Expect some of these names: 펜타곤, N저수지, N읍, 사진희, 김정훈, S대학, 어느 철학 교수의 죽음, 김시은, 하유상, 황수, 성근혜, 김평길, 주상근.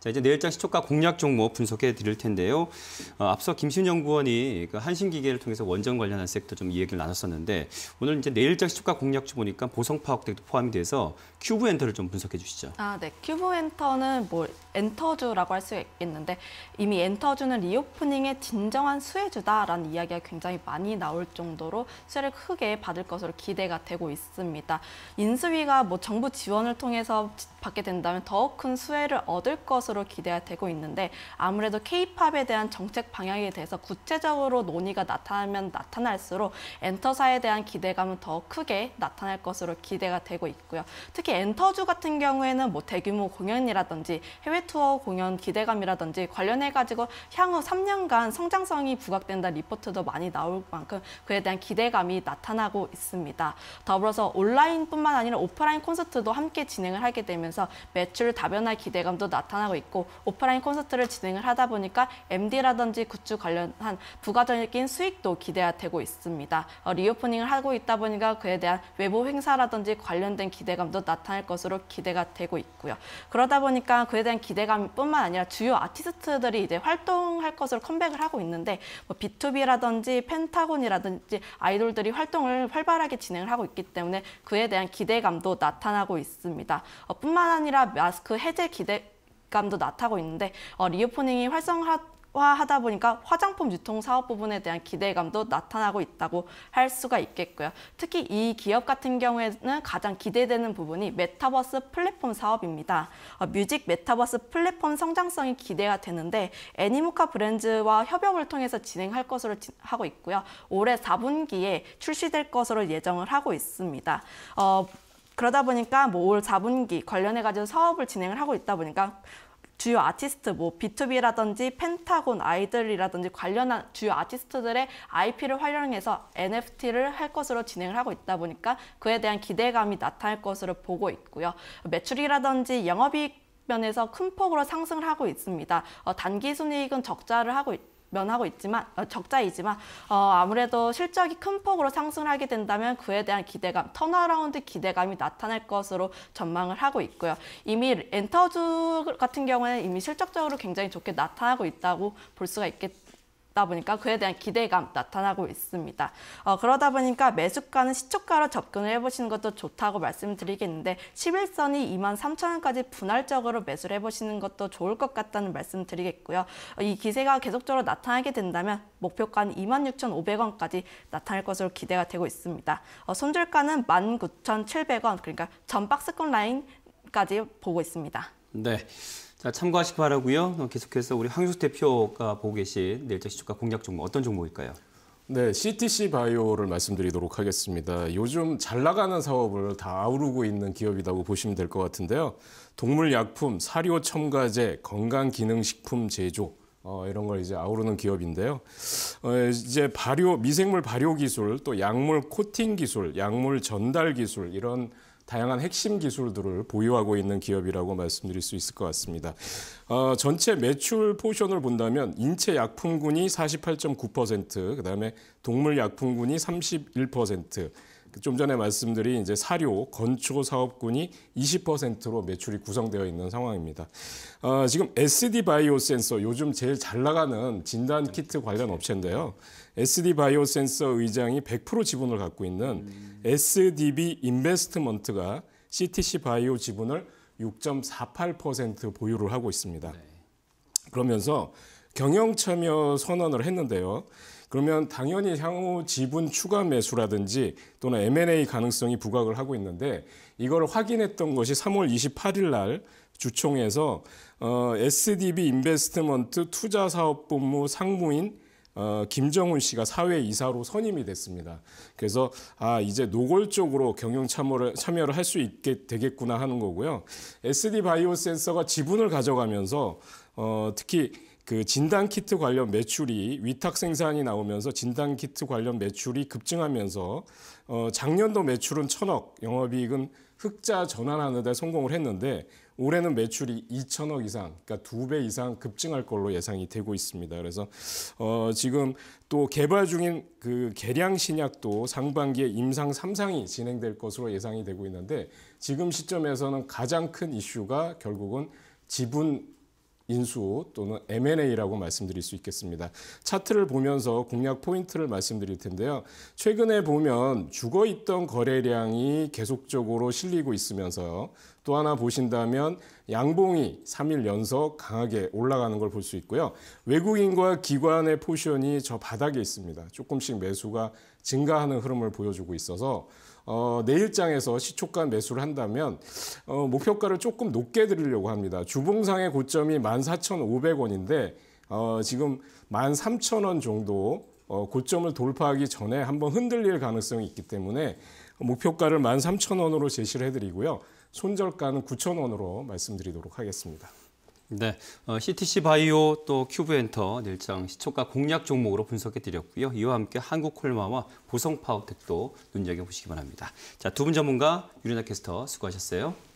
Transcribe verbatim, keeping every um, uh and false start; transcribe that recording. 자, 이제 내일장 시초가 공략 종목 분석해 드릴 텐데요. 어, 앞서 김시은 연구원이 그 한신기계를 통해서 원전 관련한 섹터 좀 이야기를 나눴었는데 오늘 이제 내일장 시초가 공략주 보니까 보성파워텍도 포함이 돼서 큐브엔터를 좀 분석해 주시죠. 아, 네. 큐브엔터는 뭐 엔터주라고 할 수 있겠는데 이미 엔터주는 리오프닝의 진정한 수혜주다라는 이야기가 굉장히 많이 나올 정도로 수혜를 크게 받을 것으로 기대가 되고 있습니다. 인수위가 뭐 정부 지원을 통해서 받게 된다면 더 큰 수혜를 얻을 것으로 기대가 되고 있는데 아무래도 케이팝에 대한 정책 방향에 대해서 구체적으로 논의가 나타나면 나타날수록 엔터사에 대한 기대감은 더 크게 나타날 것으로 기대가 되고 있고요. 특히 엔터주 같은 경우에는 뭐 대규모 공연이라든지 해외 투어 공연 기대감이라든지 관련해가지고 향후 삼 년간 성장성이 부각된다 리포트도 많이 나올 만큼 그에 대한 기대감이 나타나고 있습니다. 더불어서 온라인뿐만 아니라 오프라인 콘서트도 함께 진행을 하게 되면서 매출 다변화 기대감도 나타나고 있고 오프라인 콘서트를 진행을 하다 보니까 엠디라든지 굿즈 관련한 부가적인 수익도 기대가 되고 있습니다. 리오프닝을 하고 있다 보니까 그에 대한 외부 행사라든지 관련된 기대감도 나타날 것으로 기대가 되고 있고요. 그러다 보니까 그에 대한 기대감뿐만 아니라 주요 아티스트들이 이제 활동할 것으로 컴백을 하고 있는데 뭐 비투비라든지 펜타곤이라든지 아이돌들이 활동을 활발하게 진행을 하고 있기 때문에 그에 대한 기대감도 나타나고 있습니다. 어, 뿐만 아니라 마스크 해제 기대감도 나타나고 있는데 어, 리오프닝이 활성화 하다 보니까 화장품 유통 사업 부분에 대한 기대감도 나타나고 있다고 할 수가 있겠고요. 특히 이 기업 같은 경우에는 가장 기대되는 부분이 메타버스 플랫폼 사업입니다. 어, 뮤직 메타버스 플랫폼 성장성이 기대가 되는데 애니모카 브랜드와 협업을 통해서 진행할 것으로 진, 하고 있고요. 올해 사 분기에 출시될 것으로 예정을 하고 있습니다. 어, 그러다 보니까 뭐 올 사 분기 관련해가지고 사업을 진행을 하고 있다 보니까 주요 아티스트, 뭐 비투비라든지 펜타곤, 아이들이라든지 관련한 주요 아티스트들의 아이피를 활용해서 엔에프티를 할 것으로 진행을 하고 있다 보니까 그에 대한 기대감이 나타날 것으로 보고 있고요. 매출이라든지 영업이익 면에서 큰 폭으로 상승을 하고 있습니다. 어, 단기 순이익은 적자를 하고 있 면하고 있지만 적자이지만 어, 아무래도 실적이 큰 폭으로 상승하게 된다면 그에 대한 기대감, 턴어라운드 기대감이 나타날 것으로 전망을 하고 있고요. 이미 엔터주 같은 경우에는 이미 실적적으로 굉장히 좋게 나타나고 있다고 볼 수가 있겠. 다 보니까 그에 대한 기대감 나타나고 있습니다. 어, 그러다 보니까 매수가는 시초가로 접근을 해보시는 것도 좋다고 말씀드리겠는데 십일선이 이만 삼천 원까지 분할적으로 매수를 해보시는 것도 좋을 것 같다는 말씀드리겠고요. 어, 이 기세가 계속적으로 나타나게 된다면 목표가는 이만 육천 오백 원까지 나타날 것으로 기대가 되고 있습니다. 어, 손절가는 만 구천 칠백 원, 그러니까 전 박스권 라인까지 보고 있습니다. 네. 자, 참고하시기 바라고요. 계속해서 우리 황수 대표가 보고 계신 내일장 시초가 공략 종목 어떤 종목일까요? 네, 씨티씨 바이오를 말씀드리도록 하겠습니다. 요즘 잘 나가는 사업을 다 아우르고 있는 기업이라고 보시면 될 것 같은데요. 동물약품, 사료 첨가제, 건강기능식품 제조 어, 이런 걸 이제 아우르는 기업인데요. 어, 이제 발효, 미생물 발효 기술, 또 약물 코팅 기술, 약물 전달 기술 이런 다양한 핵심 기술들을 보유하고 있는 기업이라고 말씀드릴 수 있을 것 같습니다. 어, 전체 매출 포션을 본다면 인체 약품군이 사십팔 점 구 퍼센트, 그다음에 동물 약품군이 삼십일 퍼센트, 좀 전에 말씀드린 이제 사료, 건초 사업군이 이십 퍼센트로 매출이 구성되어 있는 상황입니다. 어, 지금 에스디바이오센서, 요즘 제일 잘 나가는 진단 키트 관련 업체인데요. 에스디바이오센서 의장이 백 퍼센트 지분을 갖고 있는 에스디비인베스트먼트가 씨티씨 바이오 지분을 육 점 사팔 퍼센트 보유를 하고 있습니다. 그러면서 경영 참여 선언을 했는데요. 그러면 당연히 향후 지분 추가 매수라든지 또는 엠 앤 에이 가능성이 부각을 하고 있는데 이걸 확인했던 것이 삼월 이십팔일 날 주총에서 어, 에스디비 인베스트먼트 투자사업본부 상무인 어, 김정훈 씨가 사외이사로 선임이 됐습니다. 그래서 아 이제 노골적으로 경영 참여를, 참여를 할 수 있게 되겠구나 하는 거고요. 에스디바이오센서가 지분을 가져가면서 어, 특히 그 진단키트 관련 매출이 위탁 생산이 나오면서 진단키트 관련 매출이 급증하면서 어, 작년도 매출은 천억, 영업이익은 흑자 전환하는 데 성공을 했는데 올해는 매출이 이천억 이상, 그러니까 두 배 이상 급증할 걸로 예상이 되고 있습니다. 그래서 어, 지금 또 개발 중인 그 계량 신약도 상반기에 임상 삼 상이 진행될 것으로 예상이 되고 있는데 지금 시점에서는 가장 큰 이슈가 결국은 지분 인수 또는 엠 앤 에이라고 말씀드릴 수 있겠습니다. 차트를 보면서 공략 포인트를 말씀드릴 텐데요. 최근에 보면 죽어있던 거래량이 계속적으로 실리고 있으면서 또 하나 보신다면 양봉이 삼 일 연속 강하게 올라가는 걸 볼 수 있고요. 외국인과 기관의 포지션이 저 바닥에 있습니다. 조금씩 매수가 증가하는 흐름을 보여주고 있어서 어, 내일장에서 시초가 매수를 한다면 어, 목표가를 조금 높게 드리려고 합니다. 주봉상의 고점이 만 사천오백 원인데 어, 지금 만 삼천 원 정도 어, 고점을 돌파하기 전에 한번 흔들릴 가능성이 있기 때문에 목표가를 만 삼천 원으로 제시를 해드리고요. 손절가는 구천 원으로 말씀드리도록 하겠습니다. 네, 어, 씨티씨 바이오 또 큐브엔터 내일장 시초가 공략 종목으로 분석해드렸고요. 이와 함께 한국콜마와 보성파워텍도 눈여겨보시기 바랍니다. 자, 두 분 전문가, 유리나 캐스터 수고하셨어요.